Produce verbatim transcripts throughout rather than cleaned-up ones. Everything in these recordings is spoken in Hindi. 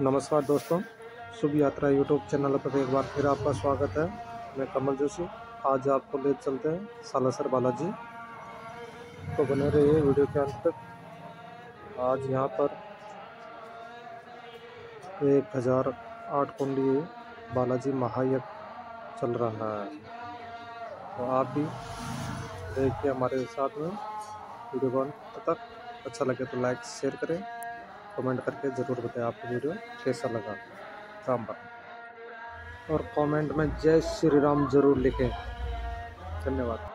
नमस्कार दोस्तों, शुभ यात्रा यूट्यूब चैनल पर एक बार फिर आपका स्वागत है। मैं कमल जोशी, आज आपको ले चलते हैं सालासर बालाजी। तो बने रहिए वीडियो के अंत तक। आज यहाँ पर एक हज़ार आठ कुंडीय बालाजी महायज्ञ चल रहा है, तो आप भी देखिए हमारे साथ में वीडियो को अंत तक। अच्छा लगे तो लाइक शेयर करें, कमेंट करके ज़रूर बताएं आपको वीडियो कैसा लगा। राम राम और कमेंट में जय श्री राम जरूर लिखें। धन्यवाद।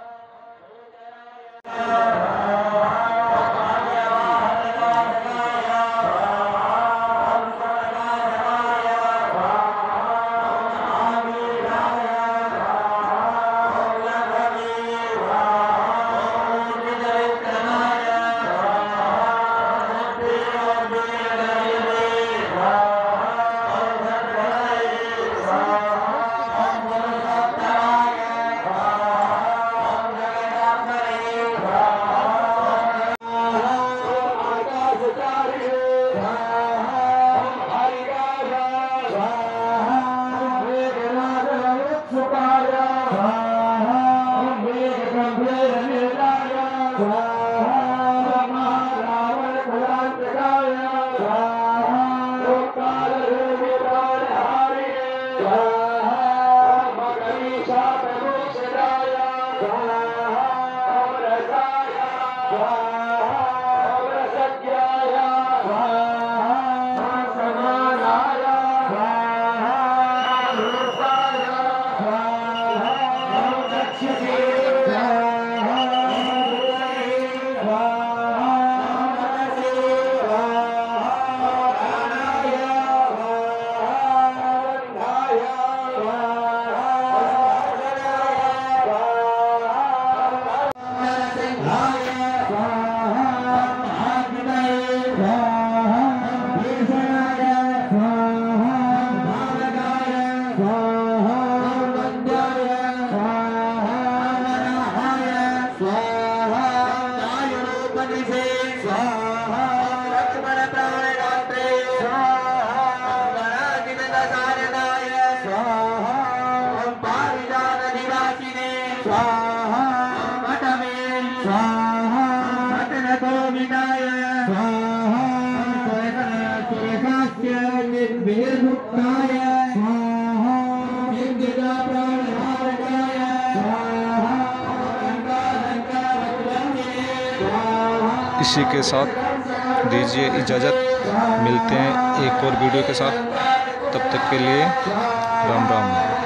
इसी के साथ दीजिए इजाज़त, मिलते हैं एक और वीडियो के साथ। तब तक के लिए राम राम।